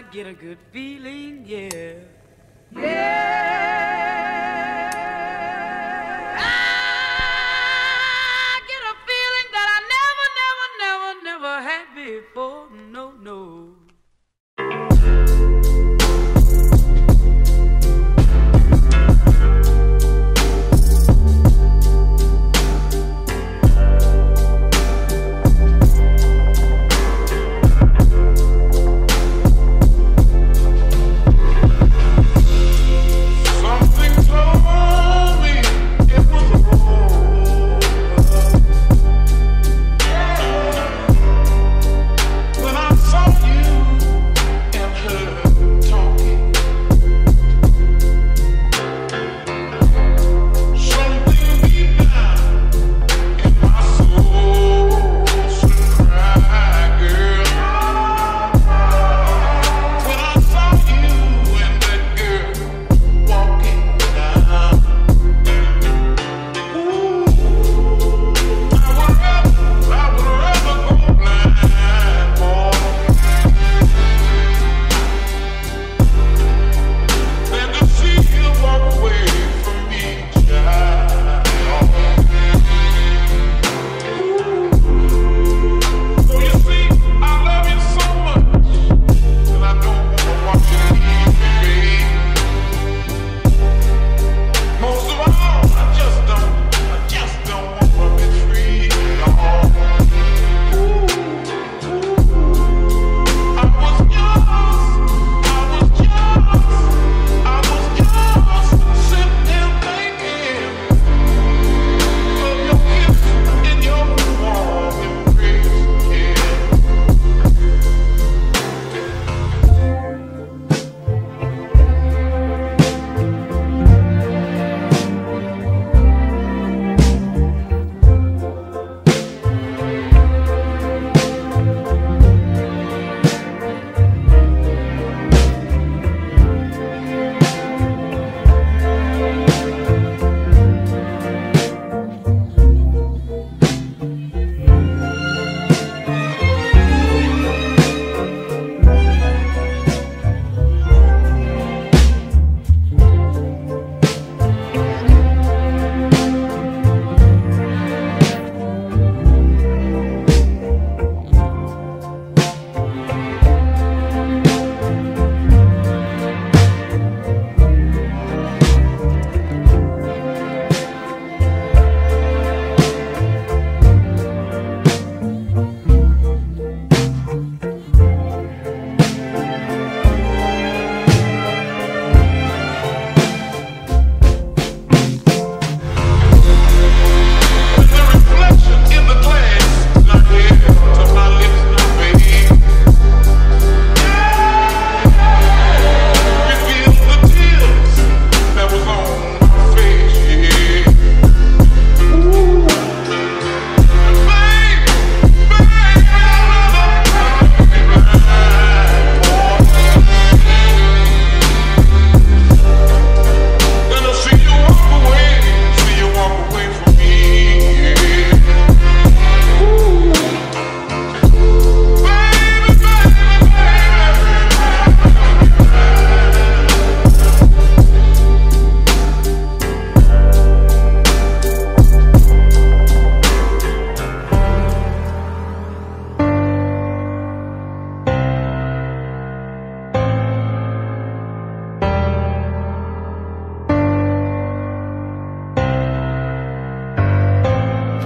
I get a good feeling, yeah. Yeah! I get a feeling that I never had before. No, no.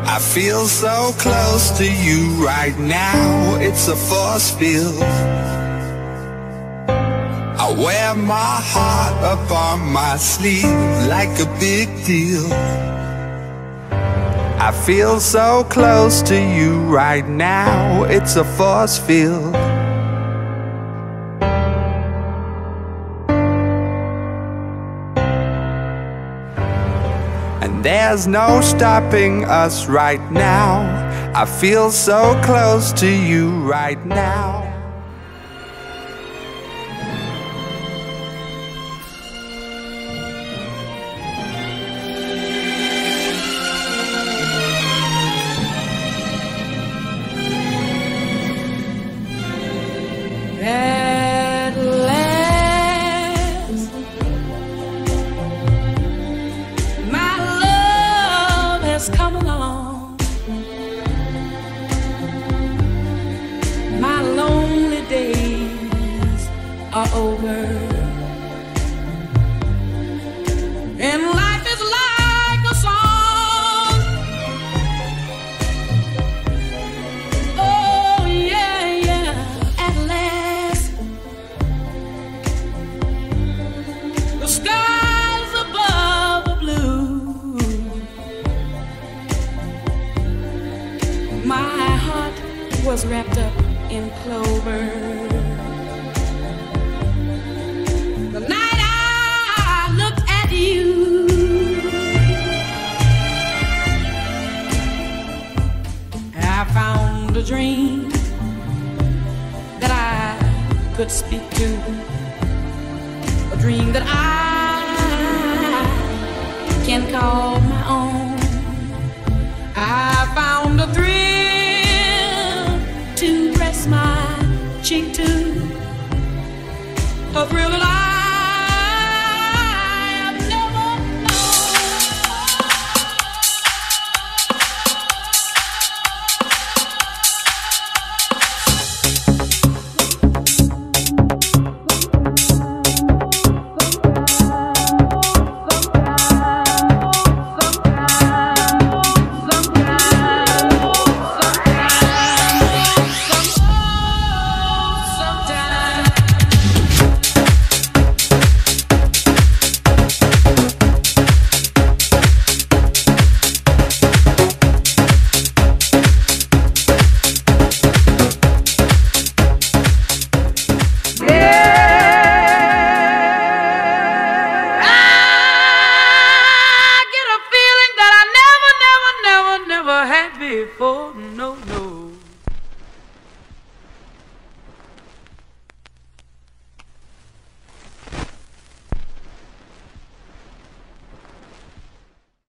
I feel so close to you right now, it's a force field. I wear my heart up on my sleeve like a big deal. I feel so close to you right now, it's a force field. There's no stopping us right now. I feel so close to you right now. At just come along. My lonely days are over, and life is like a song. Oh yeah, yeah. At last, the sky. Was wrapped up in clover. The night I looked at you, I found a dream that I could speak to, a dream that I can call my own. I found a thrill to press my cheek to, a thrill that I have never known. No, no.